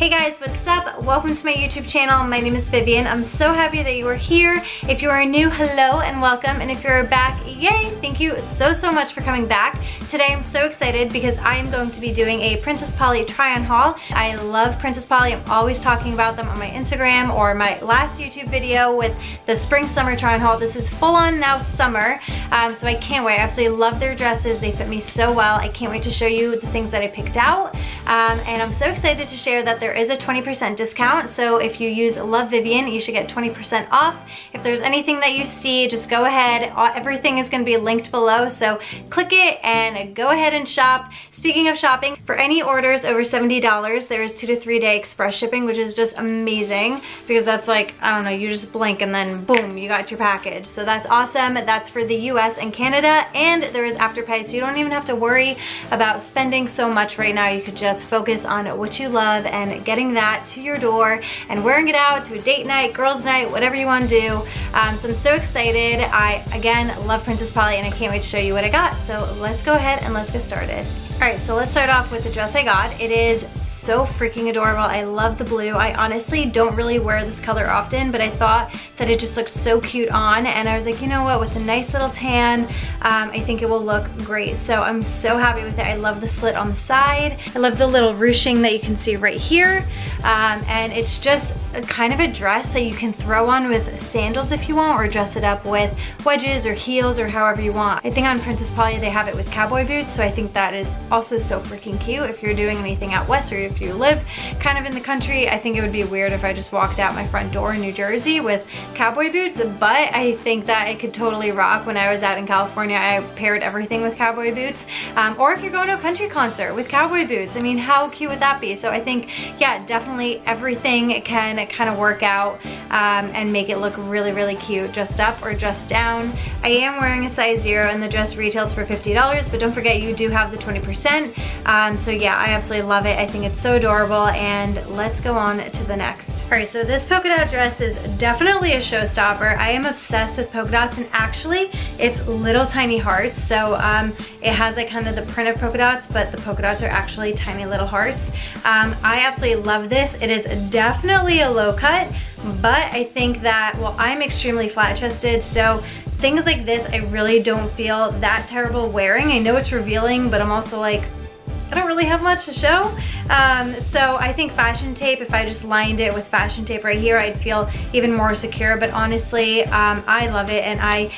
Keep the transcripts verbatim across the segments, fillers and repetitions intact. Hey guys, what's up? Welcome to my YouTube channel. My name is Vivian. I'm so happy that you are here. If you are new, hello and welcome. And if you're back, yay! Thank you so, so much for coming back. Today I'm so excited because I am going to be doing a Princess Polly try-on haul. I love Princess Polly. I'm always talking about them on my Instagram or my last YouTube video with the spring-summer try-on haul. This is full-on now summer, um, so I can't wait. I absolutely love their dresses. They fit me so well. I can't wait to show you the things that I picked out. Um, and I'm so excited to share that there is a twenty percent discount, so if you use LOVEVIVIANE, you should get twenty percent off. If there's anything that you see, just go ahead. Everything is going to be linked below, so click it and go ahead and shop. Speaking of shopping, for any orders over seventy dollars, there is two to three day express shipping, which is just amazing because that's like, I don't know, you just blink and then boom, you got your package. So that's awesome. That's for the U S and Canada, and there is Afterpay, so you don't even have to worry about spending so much right now. You could just focus on what you love and getting that to your door and wearing it out to a date night, girls' night, whatever you want to do. Um, so I'm so excited. I, again, love Princess Polly, and I can't wait to show you what I got. So let's go ahead and let's get started. All right, so let's start off with the dress I got. It is so freaking adorable. I love the blue. I honestly don't really wear this color often, but I thought that it just looked so cute on, and I was like, you know what, with a nice little tan, um, I think it will look great. So I'm so happy with it. I love the slit on the side. I love the little ruching that you can see right here, um, and it's just a kind of a dress that you can throw on with sandals if you want, or dress it up with wedges or heels or however you want. I think on Princess Polly they have it with cowboy boots, so I think that is also so freaking cute. If you're doing anything out west or if you live kind of in the country, I think it would be weird if I just walked out my front door in New Jersey with cowboy boots, but I think that I could totally rock. When I was out in California, I paired everything with cowboy boots, um, or if you're going to a country concert with cowboy boots, I mean, how cute would that be? So I think, yeah, definitely everything can kind of work out um, and make it look really, really cute, dressed up or dressed down. I am wearing a size zero, and the dress retails for fifty dollars, but don't forget you do have the twenty percent. Um, so yeah, I absolutely love it. I think it's so adorable, and let's go on to the next. All right, so this polka dot dress is definitely a showstopper. I am obsessed with polka dots, and actually it's little tiny hearts. So um, it has like kind of the print of polka dots, but the polka dots are actually tiny little hearts. Um, I absolutely love this. It is definitely a low cut, but I think that, well, I'm extremely flat chested, so things like this, I really don't feel that terrible wearing. I know it's revealing, but I'm also like, I don't really have much to show. Um, so I think fashion tape, if I just lined it with fashion tape right here, I'd feel even more secure. But honestly, um, I love it, and I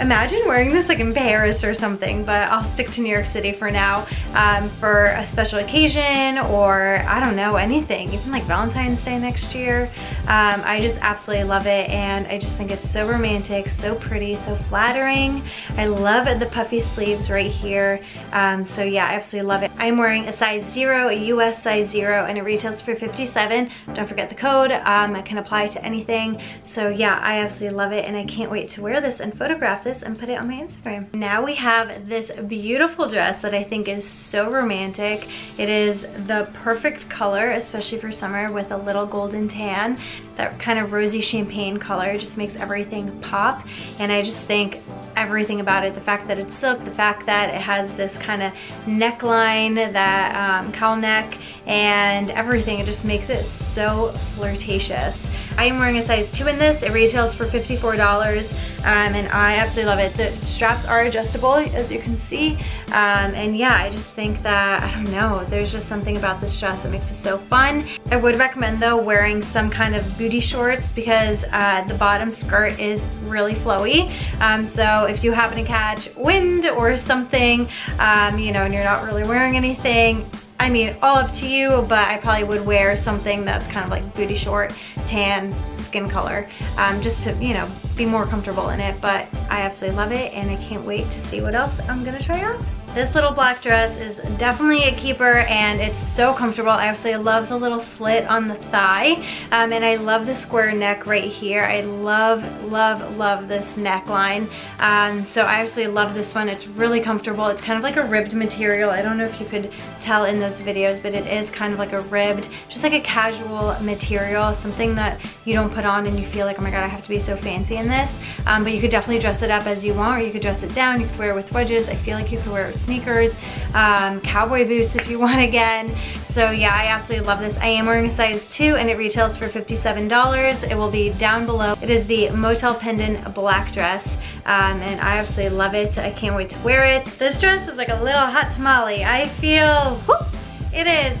imagine wearing this like in Paris or something, but I'll stick to New York City for now, um, for a special occasion or I don't know, anything, even like Valentine's Day next year. Um, I just absolutely love it, and I just think it's so romantic, so pretty, so flattering. I love the puffy sleeves right here. Um, so yeah, I absolutely love it. I'm wearing a size zero, a U S size zero, and it retails for fifty-seven dollars. Don't forget the code. Um, it can apply to anything. So yeah, I absolutely love it, and I can't wait to wear this and photograph this and put it on my Instagram. Now we have this beautiful dress that I think is so romantic. It is the perfect color, especially for summer, with a little golden tan. That kind of rosy champagne color just makes everything pop, and I just think everything about it, the fact that it's silk, the fact that it has this kind of neckline, that um, cowl neck, and everything, it just makes it so flirtatious. I am wearing a size two in this. It retails for fifty-four dollars, um, and I absolutely love it. The straps are adjustable, as you can see, um, and yeah, I just think that, I don't know, there's just something about this dress that makes it so fun. I would recommend, though, wearing some kind of booty shorts because uh, the bottom skirt is really flowy, um, so if you happen to catch wind or something, um, you know, and you're not really wearing anything, I mean, all up to you, but I probably would wear something that's kind of like booty short, tan, skin color, um, just to, you know, be more comfortable in it. But I absolutely love it, and I can't wait to see what else I'm gonna try on. This little black dress is definitely a keeper, and it's so comfortable. I absolutely love the little slit on the thigh, um, and I love the square neck right here. I love, love, love this neckline. Um, so I absolutely love this one. It's really comfortable. It's kind of like a ribbed material. I don't know if you could tell in those videos, but it is kind of like a ribbed, just like a casual material, something that you don't put on and you feel like, oh my god, I have to be so fancy in this. Um, but you could definitely dress it up as you want, or you could dress it down. You could wear it with wedges. I feel like you could wear it with sneakers, um, cowboy boots if you want again. So yeah, I absolutely love this. I am wearing a size two and it retails for fifty-seven dollars. It will be down below. It is the Motel Pendant black dress, um, and I absolutely love it. I can't wait to wear it. This dress is like a little hot tamale. I feel, whoop, it is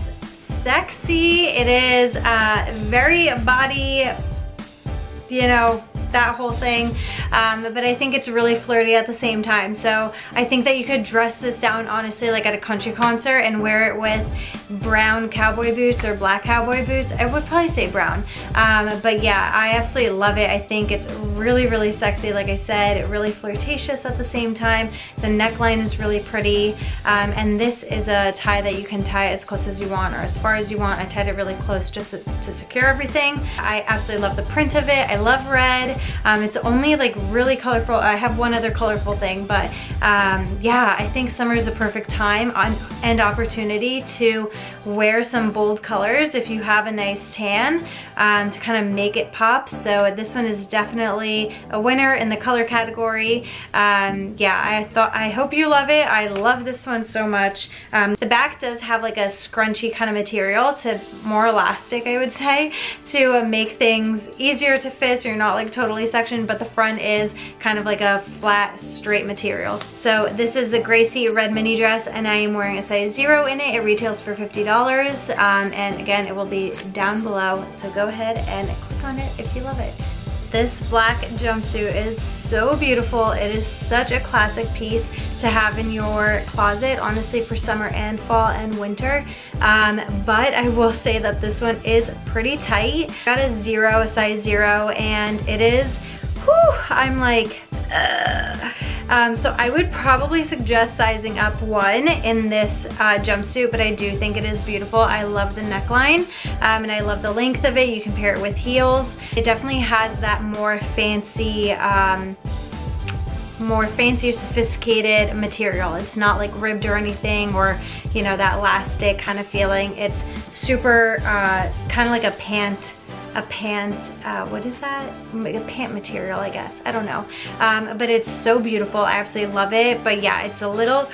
sexy. It is uh, very body, you know, that whole thing, um, but I think it's really flirty at the same time. So I think that you could dress this down honestly like at a country concert and wear it with brown cowboy boots or black cowboy boots. I would probably say brown, um, but yeah, I absolutely love it. I think it's really, really sexy, like I said, really flirtatious at the same time. The neckline is really pretty, um, and this is a tie that you can tie as close as you want or as far as you want. I tied it really close just to, to secure everything. I absolutely love the print of it. I love red. Um, it's only like really colorful. I have one other colorful thing, but um, yeah, I think summer is a perfect time on, and opportunity to wear some bold colors if you have a nice tan, um, to kind of make it pop. So this one is definitely a winner in the color category. Um, yeah, I thought, I hope you love it. I love this one so much. Um, the back does have like a scrunchy kind of material, to more elastic, I would say, to uh, make things easier to fit, so you're not like totally section, but the front is kind of like a flat, straight material. So this is the Gracie red mini dress, and I am wearing a size zero in it. It retails for fifty dollars, um, and again, it will be down below. So go ahead and click on it if you love it. This black jumpsuit is so beautiful. It is such a classic piece to have in your closet, honestly, for summer and fall and winter. Um, but I will say that this one is pretty tight. Got a zero, a size zero, and it is, whew, I'm like, uh. Um, so I would probably suggest sizing up one in this uh, jumpsuit, but I do think it is beautiful. I love the neckline, um, and I love the length of it. You can pair it with heels. It definitely has that more fancy, um, more fancy, sophisticated material. It's not like ribbed or anything, or you know, that elastic kind of feeling. It's super uh, kind of like a pant. a pant, uh, what is that? Like a pant material, I guess, I don't know. Um, but it's so beautiful, I absolutely love it. But yeah, it's a little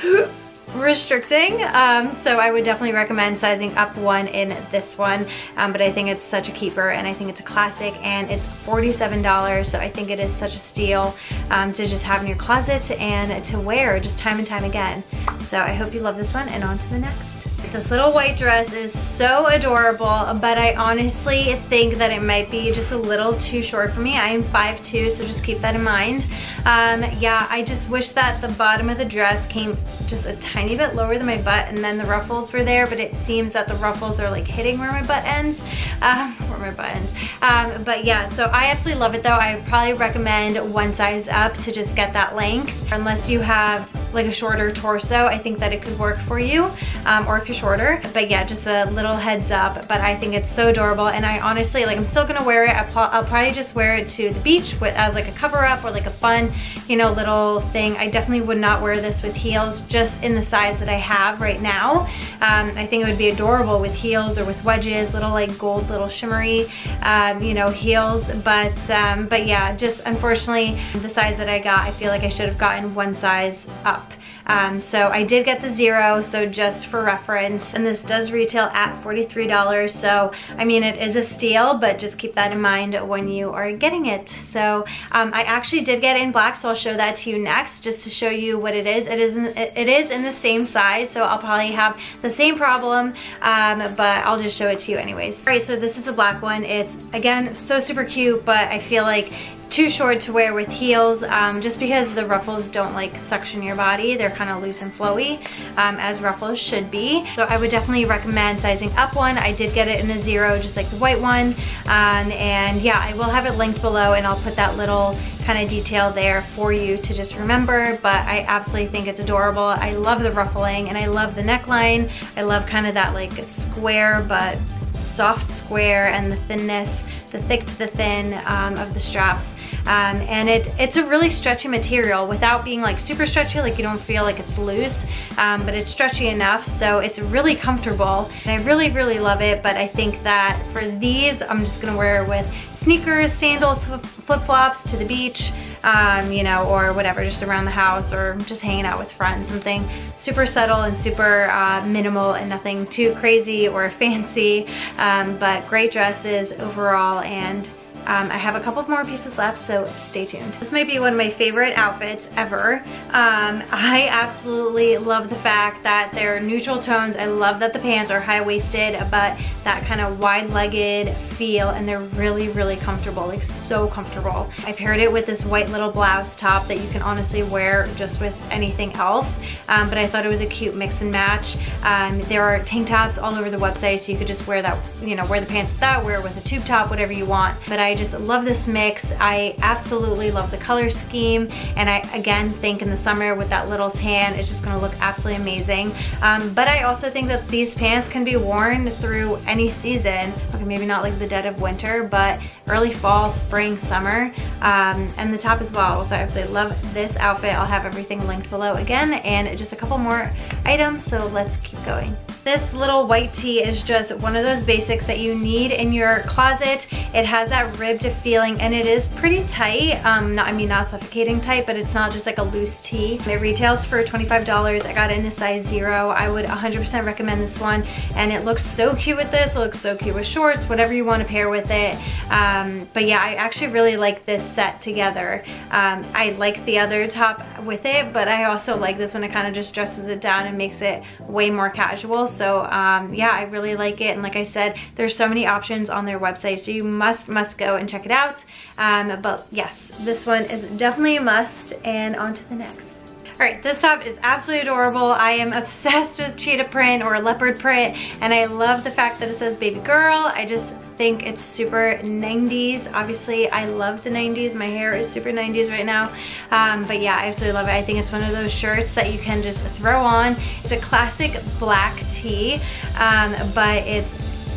restricting, um, so I would definitely recommend sizing up one in this one, um, but I think it's such a keeper, and I think it's a classic, and it's forty-seven dollars, so I think it is such a steal um, to just have in your closet and to wear just time and time again. So I hope you love this one, and on to the next. This little white dress is so adorable, but I honestly think that it might be just a little too short for me. I am five two, so just keep that in mind. Um, yeah, I just wish that the bottom of the dress came just a tiny bit lower than my butt, and then the ruffles were there, but it seems that the ruffles are like hitting where my butt ends, um, where my butt ends. Um, but yeah, so I absolutely love it though. I would probably recommend one size up to just get that length, unless you have like a shorter torso. I think that it could work for you, um, or if you're shorter. But yeah, just a little heads up, but I think it's so adorable, and I honestly, like, I'm still gonna wear it. I'll probably just wear it to the beach with, as like a cover up or like a fun, you know, little thing. I definitely would not wear this with heels, just in the size that I have right now. Um, I think it would be adorable with heels or with wedges, little like gold, little shimmery, um, you know, heels. But, um, but yeah, just unfortunately, the size that I got, I feel like I should have gotten one size up. Um, so I did get the zero, so just for reference, and this does retail at forty-three dollars, so I mean it is a steal, but just keep that in mind when you are getting it. So um, I actually did get it in black, so I'll show that to you next, just to show you what it is. It is in, it is in the same size, so I'll probably have the same problem, um, but I'll just show it to you anyways. Alright, so this is the black one. It's, again, so super cute, but I feel like too short to wear with heels, um, just because the ruffles don't like suction your body. They're kind of loose and flowy, um, as ruffles should be. So I would definitely recommend sizing up one. I did get it in a zero, just like the white one. Um, and yeah, I will have it linked below, and I'll put that little kind of detail there for you to just remember. But I absolutely think it's adorable. I love the ruffling, and I love the neckline. I love kind of that like square, but soft square, and the thinness, the thick to the thin, um, of the straps. Um, and it, it's a really stretchy material without being like super stretchy, like you don't feel like it's loose, um, but it's stretchy enough, so it's really comfortable, and I really, really love it. But I think that for these, I'm just gonna wear it with sneakers, sandals, flip-flops to the beach, um, you know, or whatever, just around the house or just hanging out with friends, something super subtle and super uh, minimal and nothing too crazy or fancy, um, but great dresses overall. And Um, I have a couple more pieces left, so stay tuned. This may be one of my favorite outfits ever. Um, I absolutely love the fact that they're neutral tones. I love that the pants are high-waisted, but that kind of wide-legged feel, and they're really, really comfortable, like so comfortable. I paired it with this white little blouse top that you can honestly wear just with anything else, um, but I thought it was a cute mix and match. Um, there are tank tops all over the website, so you could just wear that, you know, wear the pants with that, wear it with a tube top, whatever you want. But I I just love this mix. I absolutely love the color scheme, and I again think in the summer with that little tan it's just gonna look absolutely amazing. Um, but I also think that these pants can be worn through any season. Okay, maybe not like the dead of winter, but early fall, spring, summer, um, and the top as well. So I absolutely love this outfit. I'll have everything linked below again, and just a couple more items, so let's keep going. This little white tee is just one of those basics that you need in your closet. It has that ribbed feeling, and it is pretty tight. Um, not, I mean, not suffocating tight, but it's not just like a loose tee. It retails for twenty-five dollars. I got it in a size zero. I would one hundred percent recommend this one, and it looks so cute with this. It looks so cute with shorts, whatever you want to pair with it. Um, but yeah, I actually really like this set together. Um, I like the other top with it, but I also like this one. It kind of just dresses it down and makes it way more casual. So um, yeah, I really like it, and like I said, there's so many options on their website, so you must must go and check it out. Um, but yes, this one is definitely a must, and on to the next. All right, this top is absolutely adorable. I am obsessed with cheetah print or leopard print, and I love the fact that it says baby girl. I just think it's super nineties. Obviously, I love the nineties. My hair is super nineties right now. Um, but yeah, I absolutely love it. I think it's one of those shirts that you can just throw on. It's a classic black tee, um, but it's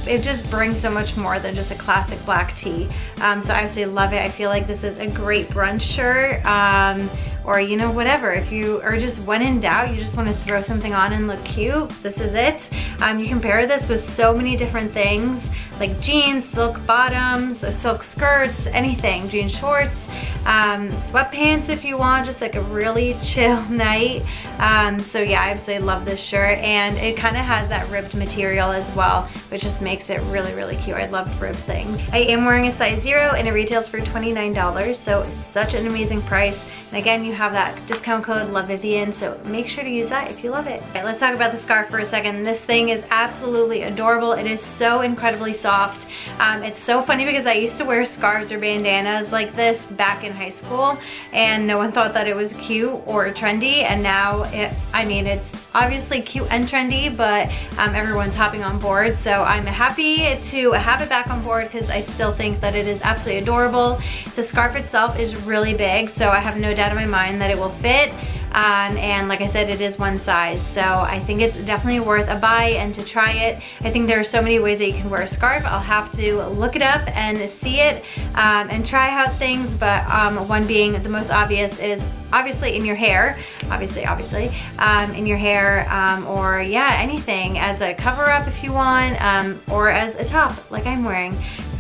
it just brings so much more than just a classic black tee. Um, so I absolutely love it. I feel like this is a great brunch shirt. Um, or you know, whatever, if you are just when in doubt, you just want to throw something on and look cute, this is it. Um, you can pair this with so many different things, like jeans, silk bottoms, silk skirts, anything, jean shorts, um, sweatpants if you want, just like a really chill night. Um, so yeah, I absolutely love this shirt, and it kind of has that ribbed material as well, which just makes it really, really cute. I love ribbed things. I am wearing a size zero, and it retails for twenty-nine dollars, so it's such an amazing price. And again, you have that discount code LOVEVIVIANE, so make sure to use that if you love it. All right, let's talk about the scarf for a second. This thing is absolutely adorable. It is so incredibly soft. Um, it's so funny because I used to wear scarves or bandanas like this back in high school, and no one thought that it was cute or trendy, and now, it, I mean, it's obviously cute and trendy, but um, everyone's hopping on board, so I'm happy to have it back on board because I still think that it is absolutely adorable. The scarf itself is really big, so I have no doubt out of my mind that it will fit, um, and like I said, it is one size, so I think it's definitely worth a buy and to try it. I think there are so many ways that you can wear a scarf. I'll have to look it up and see it, um, and try out things, but um, one being the most obvious is obviously in your hair, obviously, obviously, um, in your hair, um, or yeah, anything, as a cover up if you want, um, or as a top like I'm wearing.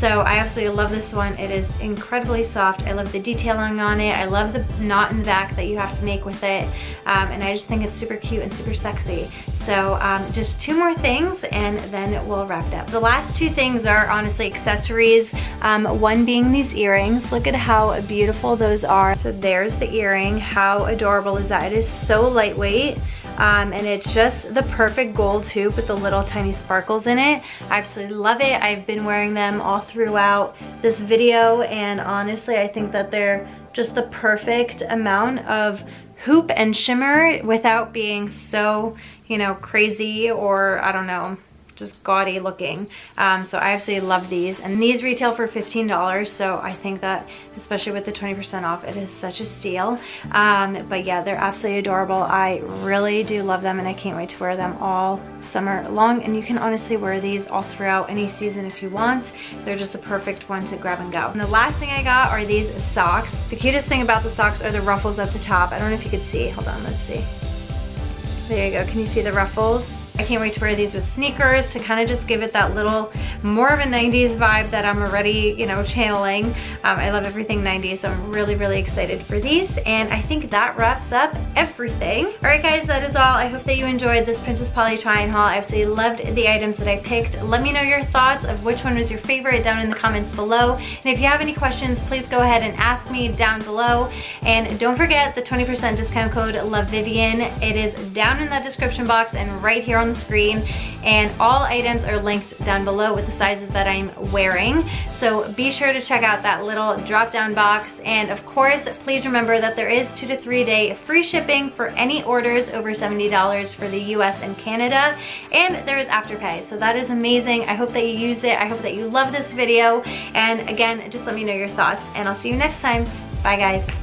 So I absolutely love this one. It is incredibly soft. I love the detailing on it. I love the knot in the back that you have to make with it. Um, and I just think it's super cute and super sexy. So um, just two more things and then we'll wrap it up. The last two things are honestly accessories. Um, one being these earrings. Look at how beautiful those are. So there's the earring. How adorable is that? It is so lightweight. Um, and it's just the perfect gold hoop with the little tiny sparkles in it. I absolutely love it. I've been wearing them all throughout this video, and honestly I think that they're just the perfect amount of hoop and shimmer without being so, you know, crazy or I don't know, just gaudy looking. Um, so I absolutely love these, and these retail for fifteen dollars, so I think that especially with the twenty percent off, it is such a steal. Um, but yeah, they're absolutely adorable. I really do love them, and I can't wait to wear them all summer long, and you can honestly wear these all throughout any season if you want. They're just a perfect one to grab and go. And the last thing I got are these socks. The cutest thing about the socks are the ruffles at the top. I don't know if you could see, hold on, let's see. There you go, can you see the ruffles? I can't wait to wear these with sneakers to kind of just give it that little more of a nineties vibe that I'm already, you know, channeling. Um, I love everything nineties, so I'm really, really excited for these. And I think that wraps up everything. All right, guys, that is all. I hope that you enjoyed this Princess Polly try and haul. I absolutely loved the items that I picked. Let me know your thoughts of which one was your favorite down in the comments below. And if you have any questions, please go ahead and ask me down below. And don't forget the twenty percent discount code LOVEVIVIANE. It is down in the description box and right here on the screen. And all items are linked down below with the sizes that I'm wearing. So be sure to check out that little drop down box. And of course, please remember that there is two to three day free shipping for any orders over seventy dollars for the U S and Canada. And there is Afterpay, so that is amazing. I hope that you use it. I hope that you love this video. And again, just let me know your thoughts and I'll see you next time. Bye guys.